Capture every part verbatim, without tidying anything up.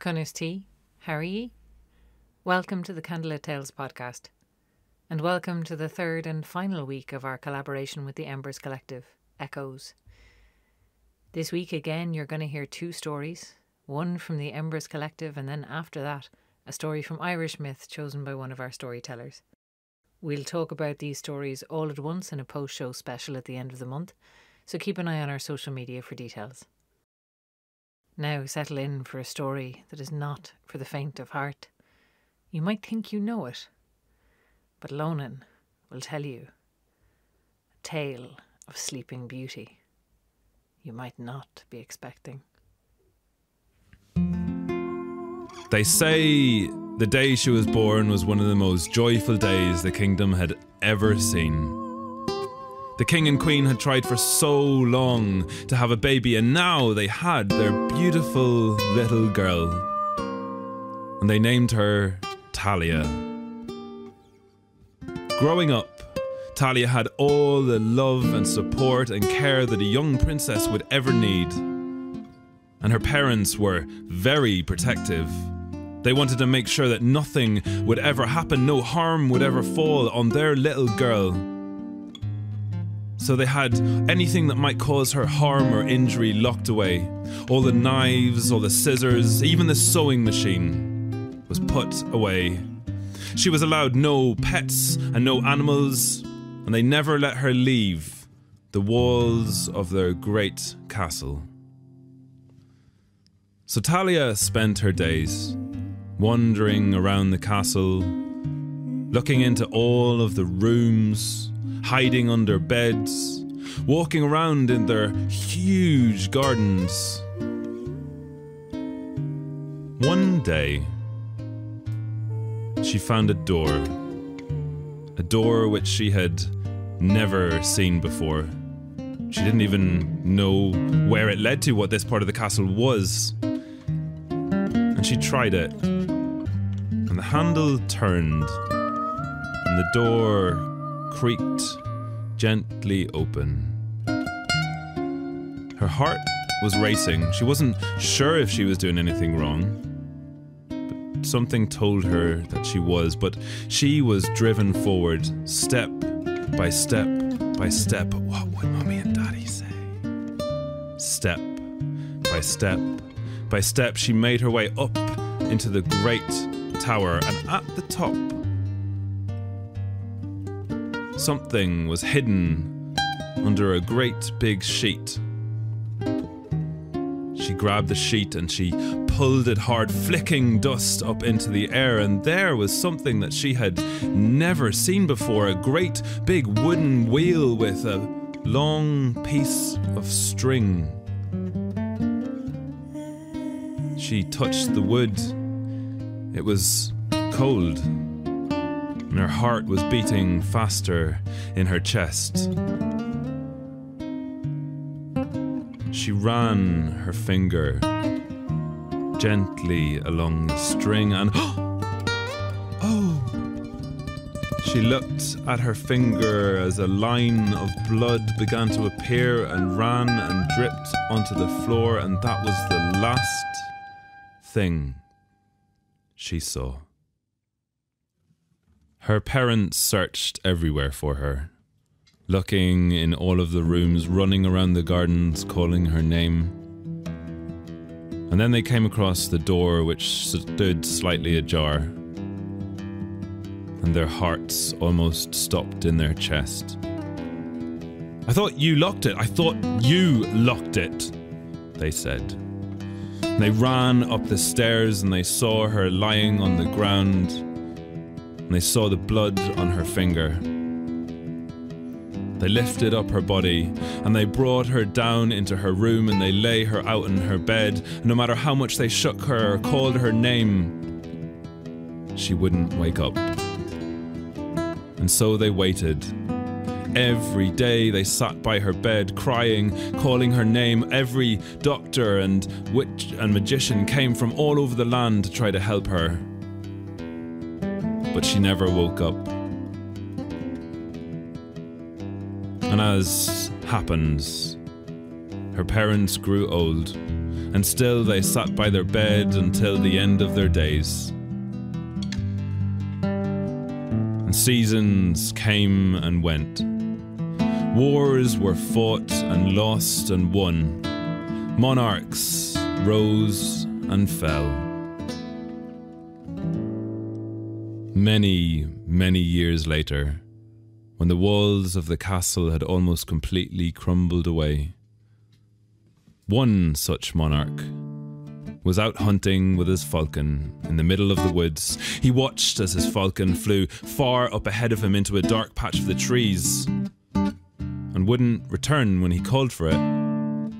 Cunas Tí, how are ye? Welcome to the Candlelit Tales podcast, and welcome to the third and final week of our collaboration with the Embers Collective, Echoes. This week again you're going to hear two stories, one from the Embers Collective and then after that a story from Irish myth chosen by one of our storytellers. We'll talk about these stories all at once in a post-show special at the end of the month, so keep an eye on our social media for details. Now settle in for a story that is not for the faint of heart. You might think you know it, but Lonan will tell you a tale of sleeping beauty you might not be expecting. They say the day she was born was one of the most joyful days the kingdom had ever seen. The king and queen had tried for so long to have a baby, and now they had their beautiful little girl, and they named her Talia. Growing up, Talia had all the love and support and care that a young princess would ever need, and her parents were very protective. They wanted to make sure that nothing would ever happen, no harm would ever fall on their little girl. So they had anything that might cause her harm or injury locked away. All the knives, all the scissors, even the sewing machine was put away. She was allowed no pets and no animals, and they never let her leave the walls of their great castle. So Talia spent her days wandering around the castle, looking into all of the rooms, hiding under beds, walking around in their huge gardens. One day, she found a door, a door which she had never seen before. She didn't even know where it led to, what this part of the castle was. And she tried it, and the handle turned, and the door creaked gently open. Her heart was racing. She wasn't sure if she was doing anything wrong, but something told her that she was, but she was driven forward, step by step by step. What would mommy and daddy say? Step by step by step, she made her way up into the great tower, and at the top, something was hidden under a great big sheet. She grabbed the sheet and she pulled it hard, flicking dust up into the air, and there was something that she had never seen before, a great big wooden wheel with a long piece of string. She touched the wood. It was cold, and her heart was beating faster in her chest. She ran her finger gently along the string and oh! She looked at her finger as a line of blood began to appear and ran and dripped onto the floor, and that was the last thing she saw. Her parents searched everywhere for her, looking in all of the rooms, running around the gardens, calling her name. And then they came across the door, which stood slightly ajar, and their hearts almost stopped in their chest. "I thought you locked it. I thought you locked it," they said. And they ran up the stairs and they saw her lying on the ground, and they saw the blood on her finger. They lifted up her body and they brought her down into her room, and they lay her out in her bed. No matter how much they shook her or called her name, she wouldn't wake up. And so they waited. Every day they sat by her bed, crying, calling her name. Every doctor and witch and magician came from all over the land to try to help her, but she never woke up. And as happens, her parents grew old and still they sat by their bed until the end of their days. And seasons came and went. Wars were fought and lost and won. Monarchs rose and fell. Many, many years later, when the walls of the castle had almost completely crumbled away, one such monarch was out hunting with his falcon in the middle of the woods. He watched as his falcon flew far up ahead of him into a dark patch of the trees and wouldn't return when he called for it.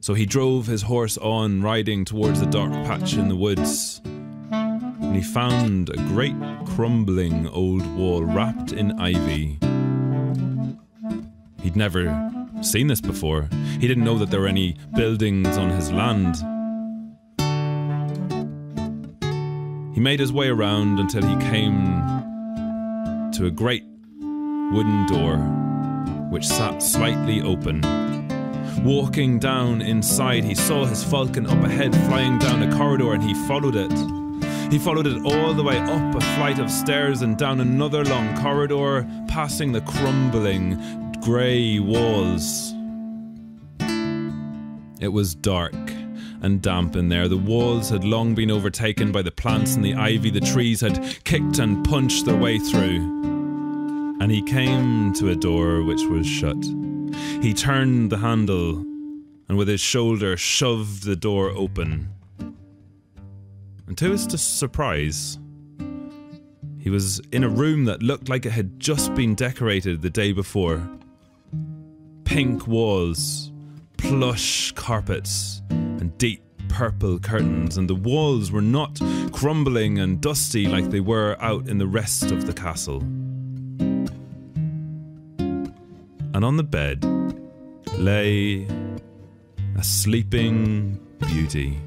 So he drove his horse on, riding towards the dark patch in the woods, and he found a great crumbling old wall wrapped in ivy. He'd never seen this before. He didn't know that there were any buildings on his land. He made his way around until he came to a great wooden door which sat slightly open. Walking down inside, he saw his falcon up ahead flying down a corridor, and he followed it. He followed it all the way up a flight of stairs and down another long corridor, passing the crumbling, grey walls. It was dark and damp in there. The walls had long been overtaken by the plants and the ivy. The trees had kicked and punched their way through. And he came to a door which was shut. He turned the handle and with his shoulder shoved the door open. And to his surprise, he was in a room that looked like it had just been decorated the day before. Pink walls, plush carpets, and deep purple curtains, and the walls were not crumbling and dusty like they were out in the rest of the castle. And on the bed lay a sleeping beauty.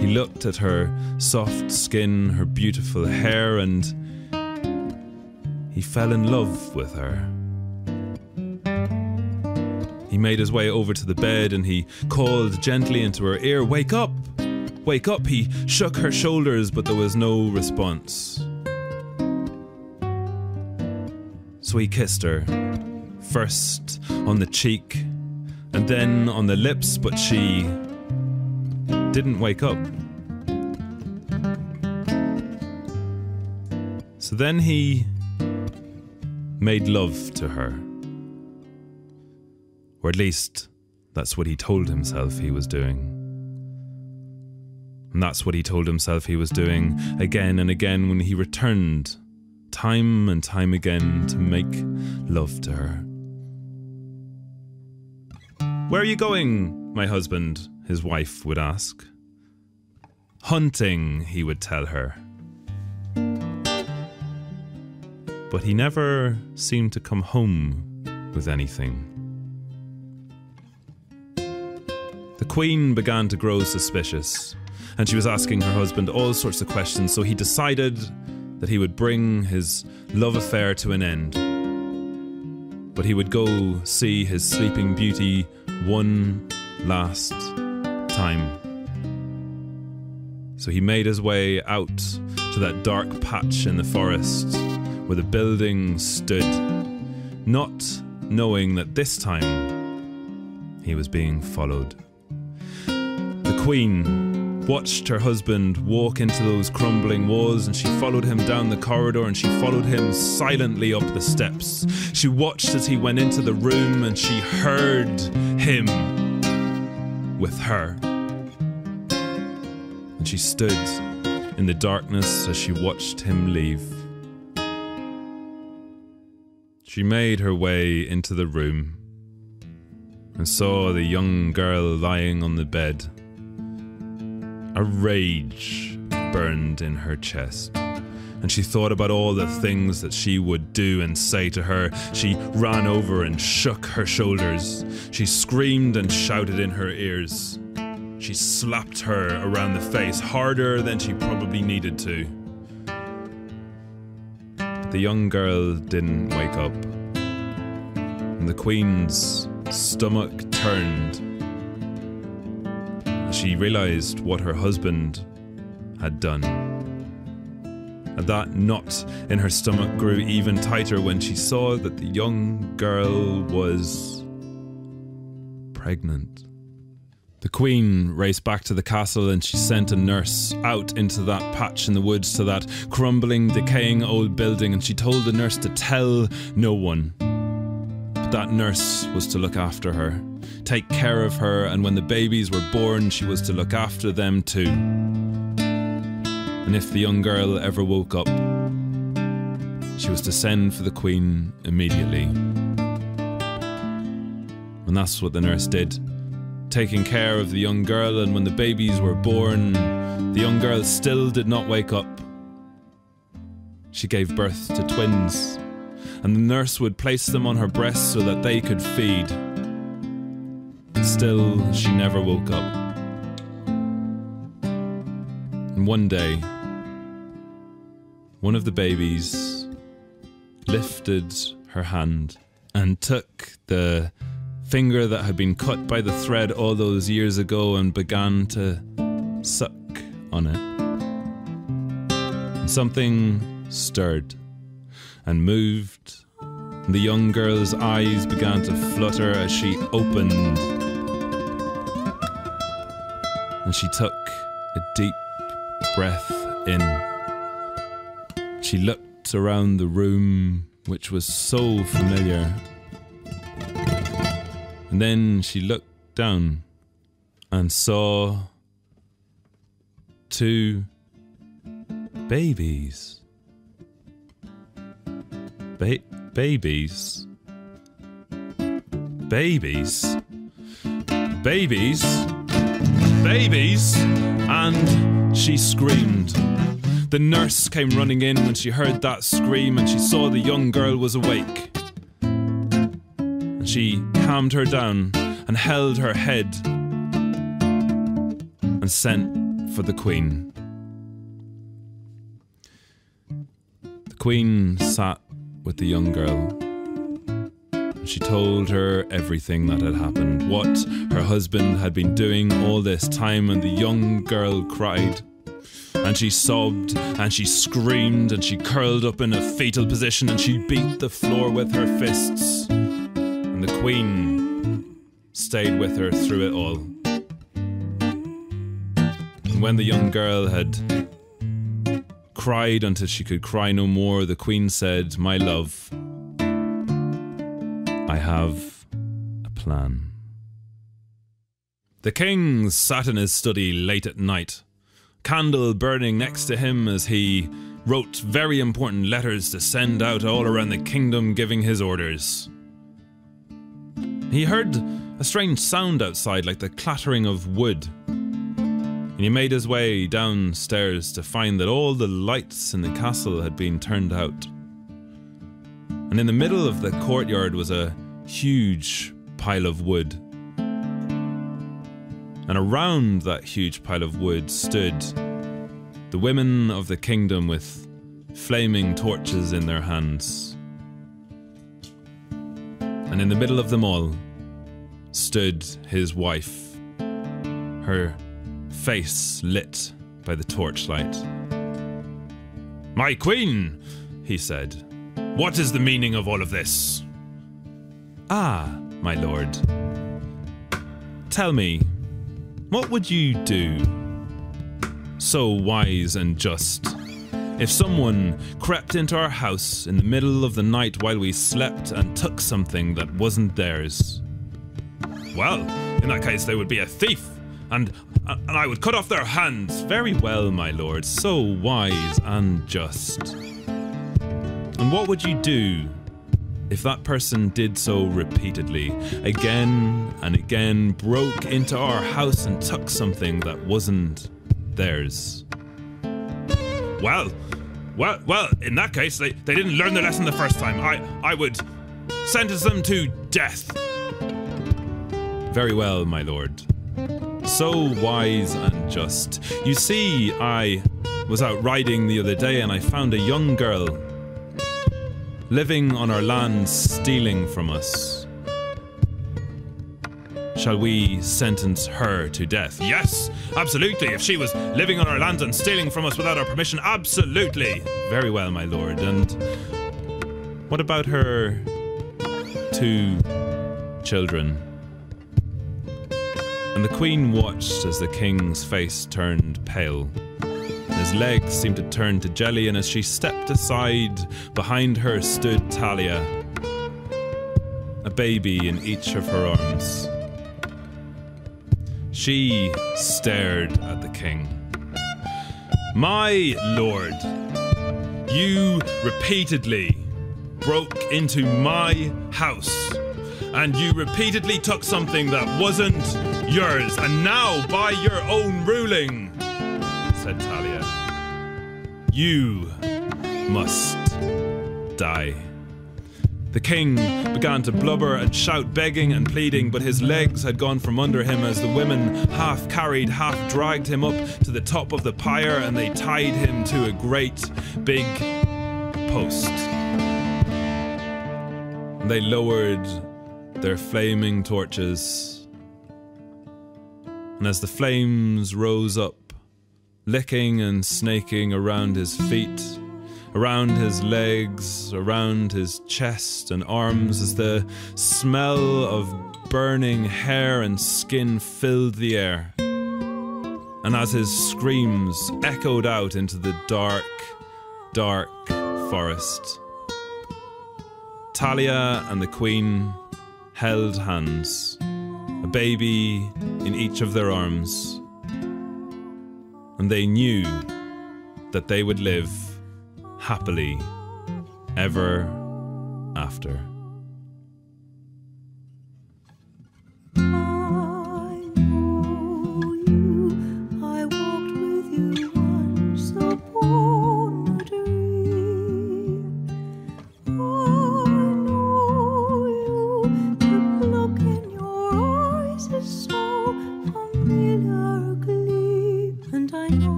He looked at her soft skin, her beautiful hair, and he fell in love with her. He made his way over to the bed and he called gently into her ear, "Wake up! Wake up!" He shook her shoulders, but there was no response. So he kissed her, first on the cheek and then on the lips, but she didn't wake up. So then he made love to her. Or at least, that's what he told himself he was doing. And that's what he told himself he was doing again and again when he returned, time and time again, to make love to her. "Where are you going, my husband?" his wife would ask. "Hunting," he would tell her. But he never seemed to come home with anything. The Queen began to grow suspicious, and she was asking her husband all sorts of questions, so he decided that he would bring his love affair to an end. But he would go see his sleeping beauty one last time. Time. So he made his way out to that dark patch in the forest where the building stood, not knowing that this time he was being followed. The Queen watched her husband walk into those crumbling walls, and she followed him down the corridor, and she followed him silently up the steps. She watched as he went into the room, and she heard him with her. And she stood in the darkness as she watched him leave. She made her way into the room and saw the young girl lying on the bed. A rage burned in her chest, and she thought about all the things that she would do and say to her. She ran over and shook her shoulders. She screamed and shouted in her ears. She slapped her around the face harder than she probably needed to. But the young girl didn't wake up, and the Queen's stomach turned, she realised what her husband had done. And that knot in her stomach grew even tighter when she saw that the young girl was pregnant. The Queen raced back to the castle and she sent a nurse out into that patch in the woods to that crumbling, decaying old building, and she told the nurse to tell no one. But that nurse was to look after her, take care of her, and when the babies were born she was to look after them too. And if the young girl ever woke up, she was to send for the Queen immediately. And that's what the nurse did, taking care of the young girl, and when the babies were born, the young girl still did not wake up. She gave birth to twins, and the nurse would place them on her breast so that they could feed. Still, she never woke up. And one day, one of the babies lifted her hand and took the finger that had been cut by the thread all those years ago and began to suck on it. And something stirred and moved. And the young girl's eyes began to flutter as she opened. And she took a deep breath in. She looked around the room, which was so familiar. And then she looked down and saw two babies. Ba- babies. Babies. Babies. Babies. And she screamed. The nurse came running in when she heard that scream and she saw the young girl was awake. She calmed her down and held her head and sent for the Queen. The Queen sat with the young girl. She told her everything that had happened, what her husband had been doing all this time, and the young girl cried. And she sobbed, and she screamed, and she curled up in a fetal position, and she beat the floor with her fists. And the Queen stayed with her through it all. And when the young girl had cried until she could cry no more, the Queen said, "My love, I have a plan." The King sat in his study late at night, candle burning next to him as he wrote very important letters to send out all around the kingdom giving his orders. He heard a strange sound outside, like the clattering of wood. And he made his way downstairs to find that all the lights in the castle had been turned out. And in the middle of the courtyard was a huge pile of wood. And around that huge pile of wood stood the women of the kingdom with flaming torches in their hands. And in the middle of them all stood his wife, her face lit by the torchlight. "My queen," he said, "what is the meaning of all of this?" "Ah, my lord, tell me, what would you do, so wise and just, if someone crept into our house in the middle of the night while we slept and took something that wasn't theirs?" "Well, in that case they would be a thief, and, and I would cut off their hands." "Very well, my lord, so wise and just. And what would you do if that person did so repeatedly, again and again, broke into our house and took something that wasn't theirs?" Well, well, well, in that case, they, they didn't learn their lesson the first time. I, I would sentence them to death." "Very well, my lord. So wise and just. You see, I was out riding the other day and I found a young girl living on our land, stealing from us. Shall we sentence her to death? Yes, absolutely. If she was living on our lands and stealing from us without our permission, absolutely. Very well, my lord. And what about her two children? And the queen watched as the king's face turned pale. His legs seemed to turn to jelly, and as she stepped aside, behind her stood Talia, a baby in each of her arms. She stared at the king. My lord, you repeatedly broke into my house, and you repeatedly took something that wasn't yours, and now by your own ruling, said Talia, you must die. The king began to blubber and shout, begging and pleading, but his legs had gone from under him as the women half carried, half dragged him up to the top of the pyre, and they tied him to a great big post. They lowered their flaming torches, and as the flames rose up, licking and snaking around his feet, around his legs, around his chest and arms, as the smell of burning hair and skin filled the air, and as his screams echoed out into the dark, dark forest, Talia and the queen held hands, a baby in each of their arms, and they knew that they would live happily ever after.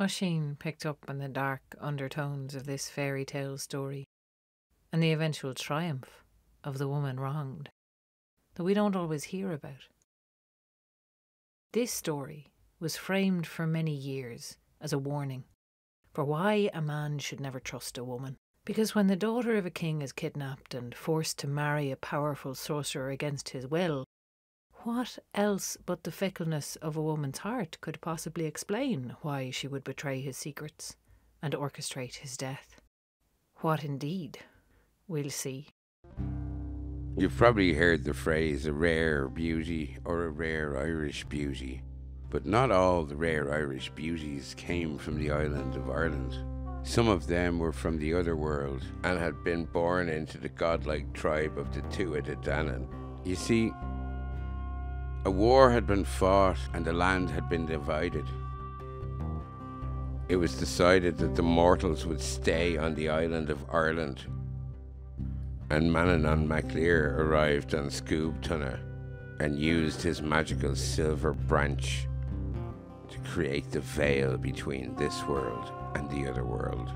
Oisín picked up on the dark undertones of this fairy tale story and the eventual triumph of the woman wronged that we don't always hear about. This story was framed for many years as a warning for why a man should never trust a woman, because when the daughter of a king is kidnapped and forced to marry a powerful sorcerer against his will, what else but the fickleness of a woman's heart could possibly explain why she would betray his secrets and orchestrate his death? What indeed? We'll see. You've probably heard the phrase a rare beauty or a rare Irish beauty, but not all the rare Irish beauties came from the island of Ireland. Some of them were from the other world and had been born into the godlike tribe of the Tuatha Dé Danann. You see, a war had been fought and the land had been divided. It was decided that the mortals would stay on the island of Ireland, and Manannan Mac Lir arrived on Scoob Tuna and used his magical silver branch to create the veil between this world and the other world.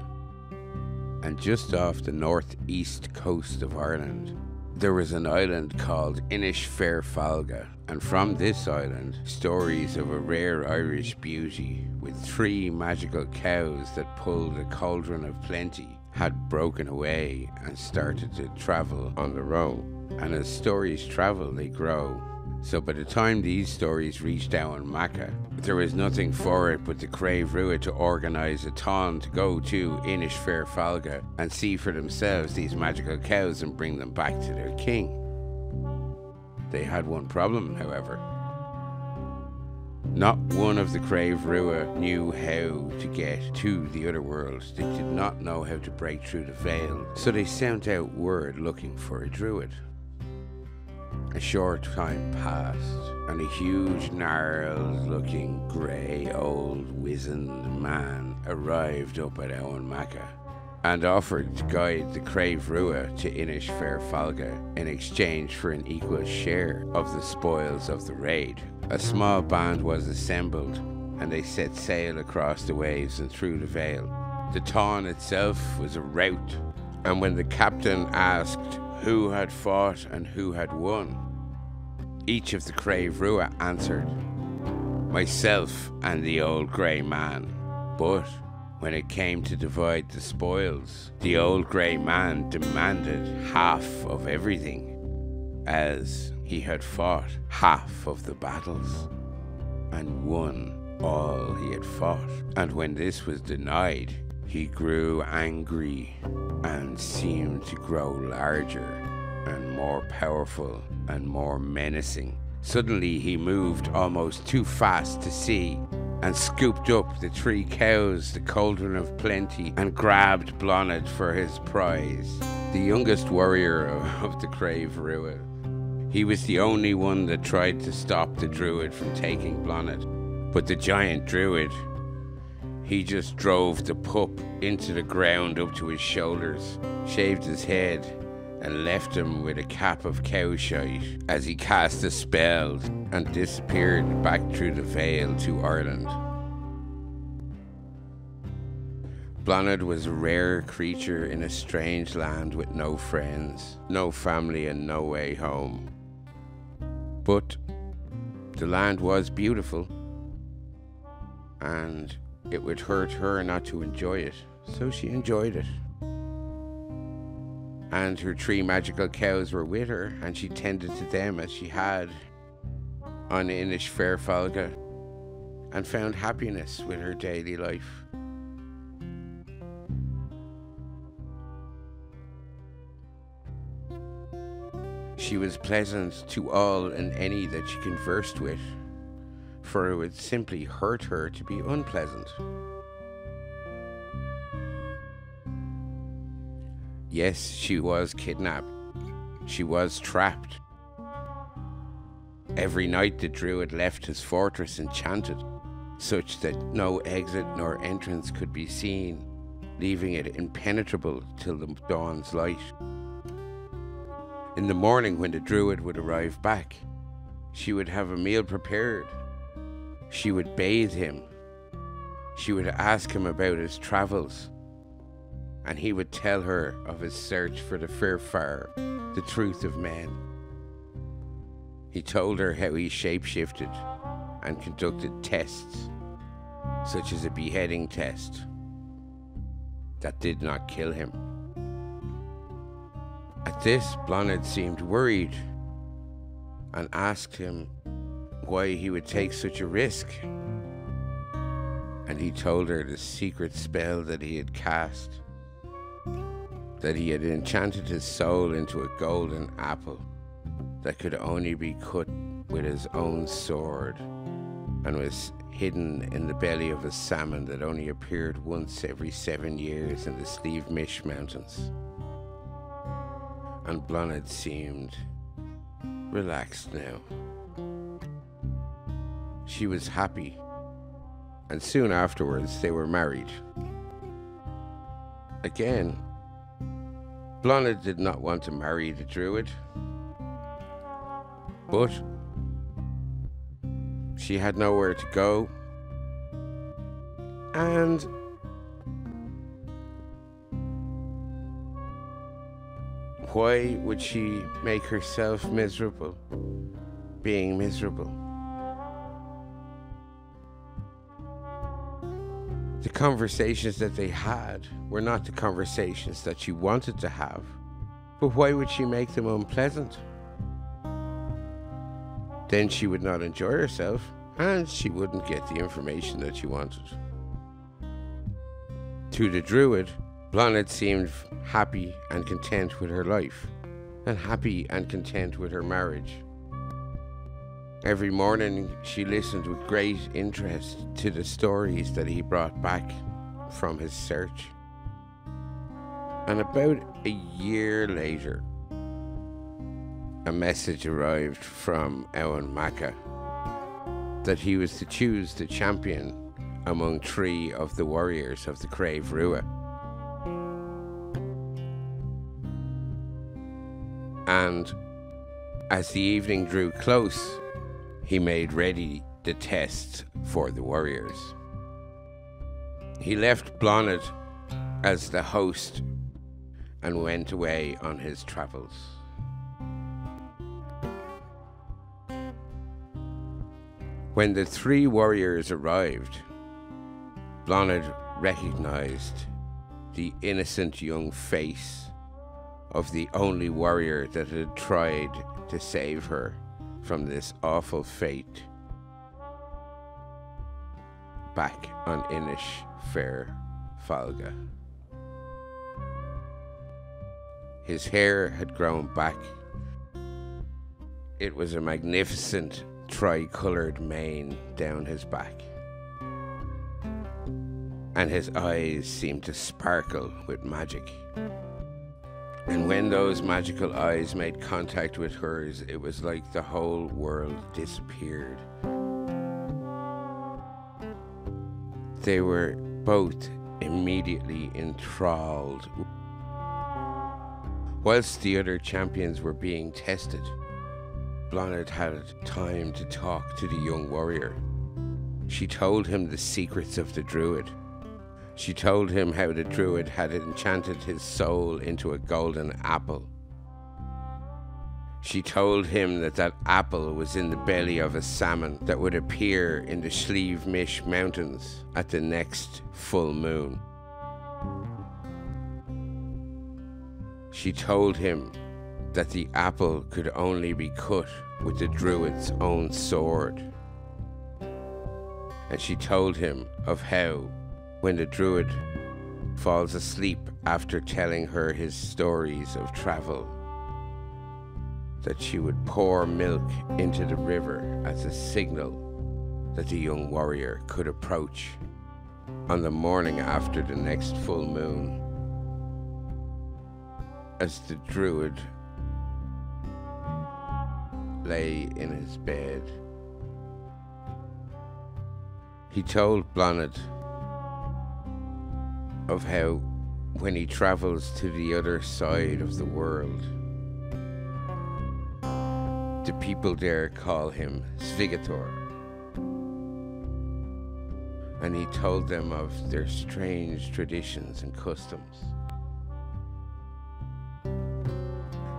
And just off the northeast coast of Ireland, there was an island called Inish Fairfalga, and from this island, stories of a rare Irish beauty with three magical cows that pulled a cauldron of plenty had broken away and started to travel on their own. And as stories travel, they grow. So by the time these stories reached Eamhain Mhacha, there was nothing for it but the Craobh Rua to organise a ton to go to Inish Fairfalga and see for themselves these magical cows and bring them back to their king. They had one problem, however. Not one of the Craobh Rua knew how to get to the other world. They did not know how to break through the veil, so they sent out word looking for a druid. A short time passed, and a huge, gnarled-looking, grey, old, wizened man arrived up at Eamhain Mhacha and offered to guide the Craobh Rua to Inish Fairfalga in exchange for an equal share of the spoils of the raid. A small band was assembled, and they set sail across the waves and through the Vale. The Táin itself was a rout, and when the captain asked who had fought and who had won, each of the Craobh Rua answered, "Myself and the old grey man." But when it came to divide the spoils, the old grey man demanded half of everything, as he had fought half of the battles and won all he had fought. And when this was denied, he grew angry and seemed to grow larger and more powerful and more menacing. Suddenly he moved almost too fast to see and scooped up the three cows, the cauldron of plenty, and grabbed Bláthnát for his prize, the youngest warrior of the Craobh Rua. He was the only one that tried to stop the druid from taking Bláthnát, but the giant druid, he just drove the pup into the ground up to his shoulders, shaved his head, and left him with a cap of cowshite as he cast a spell and disappeared back through the Vale to Ireland. Bláthnát was a rare creature in a strange land with no friends, no family, and no way home. But the land was beautiful, and it would hurt her not to enjoy it, so she enjoyed it. And her three magical cows were with her, and she tended to them as she had on Inish Fairfalga, and found happiness with her daily life. She was pleasant to all and any that she conversed with, for it would simply hurt her to be unpleasant. Yes, she was kidnapped. She was trapped. Every night the druid left his fortress enchanted, such that no exit nor entrance could be seen, leaving it impenetrable till the dawn's light. In the morning, when the druid would arrive back, she would have a meal prepared. She would bathe him. She would ask him about his travels, and he would tell her of his search for the Fearfar, the truth of men. He told her how he shapeshifted and conducted tests, such as a beheading test, that did not kill him. At this, Bláthnát seemed worried and asked him why he would take such a risk, and he told her the secret spell that he had cast, that he had enchanted his soul into a golden apple that could only be cut with his own sword, and was hidden in the belly of a salmon that only appeared once every seven years in the Slieve Mish mountains. And Bláthnát seemed relaxed now. She was happy, and soon afterwards they were married. Again, Bláthnát did not want to marry the druid, but she had nowhere to go, and why would she make herself miserable, being miserable? The conversations that they had were not the conversations that she wanted to have, but why would she make them unpleasant? Then she would not enjoy herself, and she wouldn't get the information that she wanted. To the druid, Bláthnát seemed happy and content with her life, and happy and content with her marriage. Every morning she listened with great interest to the stories that he brought back from his search. And about a year later, a message arrived from Eamhain Mhacha that he was to choose the champion among three of the warriors of the Craobh Rua. And as the evening drew close, he made ready the test for the warriors. He left Bláthnát as the host and went away on his travels. When the three warriors arrived, Bláthnát recognized the innocent young face of the only warrior that had tried to save her from this awful fate back on Inish Fairfalga. His hair had grown back. It was a magnificent tri-coloured mane down his back, and his eyes seemed to sparkle with magic. And when those magical eyes made contact with hers, it was like the whole world disappeared. They were both immediately enthralled. Whilst the other champions were being tested, Bláthnát had time to talk to the young warrior. She told him the secrets of the druid. She told him how the druid had enchanted his soul into a golden apple. She told him that that apple was in the belly of a salmon that would appear in the Slieve Mish mountains at the next full moon. She told him that the apple could only be cut with the druid's own sword. And she told him of how, when the druid falls asleep after telling her his stories of travel, that she would pour milk into the river as a signal that the young warrior could approach on the morning after the next full moon. As the druid lay in his bed, he told Bláthnát of how, when he travels to the other side of the world, the people there call him Svigator. And he told them of their strange traditions and customs.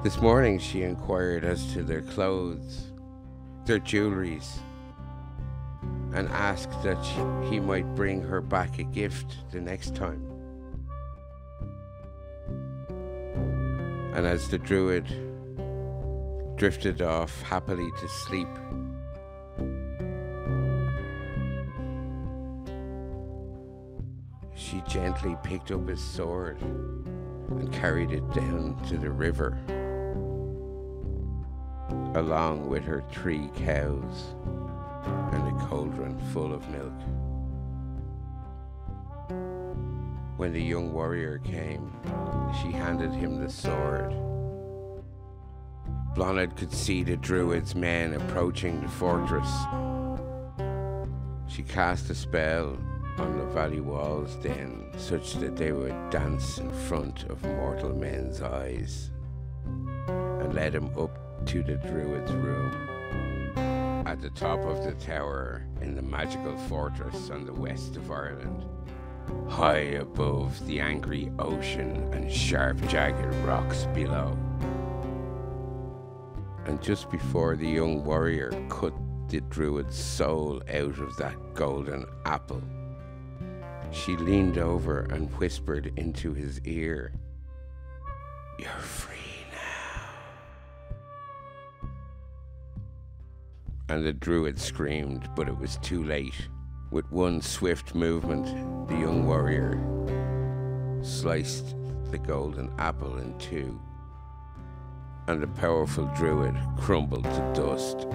This morning she inquired as to their clothes, their jewelries, and asked that she, he might bring her back a gift the next time. And as the druid drifted off happily to sleep, she gently picked up his sword and carried it down to the river, along with her three cows and a cauldron full of milk. When the young warrior came, she handed him the sword. Bláthnát could see the druid's men approaching the fortress. She cast a spell on the valley walls then, such that they would dance in front of mortal men's eyes, and led him up to the druid's room at the top of the tower in the magical fortress on the west of Ireland, high above the angry ocean and sharp jagged rocks below. And just before the young warrior cut the druid's soul out of that golden apple, she leaned over and whispered into his ear, "You're free now." And the druid screamed, but it was too late. With one swift movement, the young warrior sliced the golden apple in two, and the powerful druid crumbled to dust.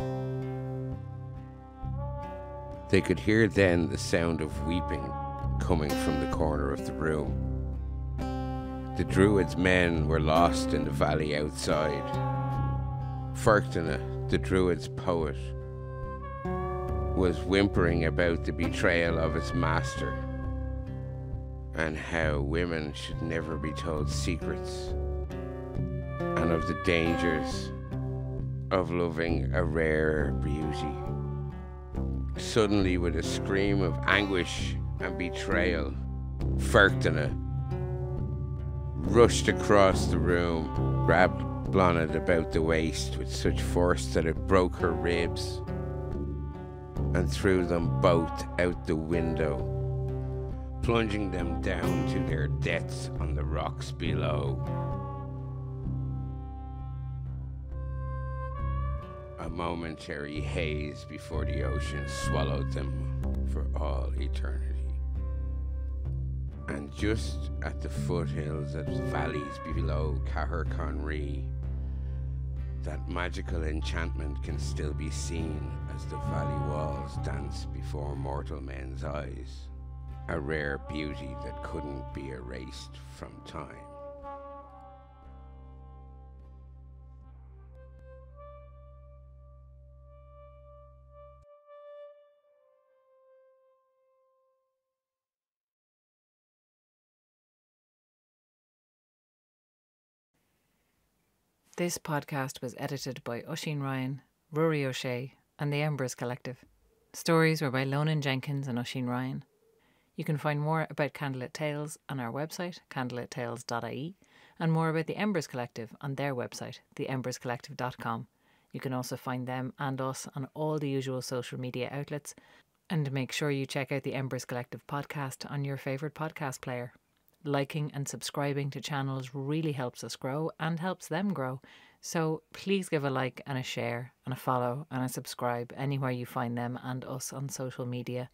They could hear then the sound of weeping coming from the corner of the room. The druid's men were lost in the valley outside, Farktina, the druid's poet, was whimpering about the betrayal of its master and how women should never be told secrets, and of the dangers of loving a rare beauty. Suddenly, with a scream of anguish and betrayal, Ferdiana rushed across the room, grabbed Bláthnát about the waist with such force that it broke her ribs, and threw them both out the window, plunging them down to their deaths on the rocks below. A momentary haze before the ocean swallowed them for all eternity. And just at the foothills of the valleys below Caherconree, that magical enchantment can still be seen as the valley walls dance before mortal men's eyes, a rare beauty that couldn't be erased from time. This podcast was edited by Oisín Ryan, Rory O'Shea, and the Embers Collective. Stories were by Lonan Jenkins and Oisín Ryan. You can find more about Candlelit Tales on our website, candlelit tales dot I E, and more about the Embers Collective on their website, the embers collective dot com. You can also find them and us on all the usual social media outlets, and make sure you check out the Embers Collective podcast on your favourite podcast player. Liking and subscribing to channels really helps us grow and helps them grow. So please give a like and a share and a follow and a subscribe anywhere you find them and us on social media.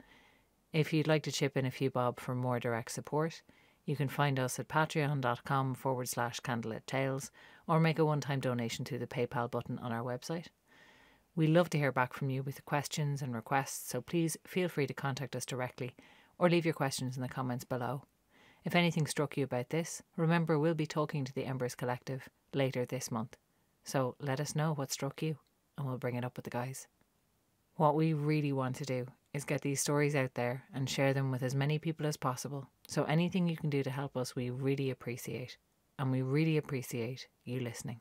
If you'd like to chip in a few bob for more direct support, you can find us at patreon.com forward slash Candlelit Tales or make a one-time donation through the PayPal button on our website. We love to hear back from you with questions and requests, so please feel free to contact us directly or leave your questions in the comments below. If anything struck you about this, remember we'll be talking to the Embers Collective later this month. So let us know what struck you and we'll bring it up with the guys. What we really want to do is get these stories out there and share them with as many people as possible. So anything you can do to help us, we really appreciate. And we really appreciate you listening.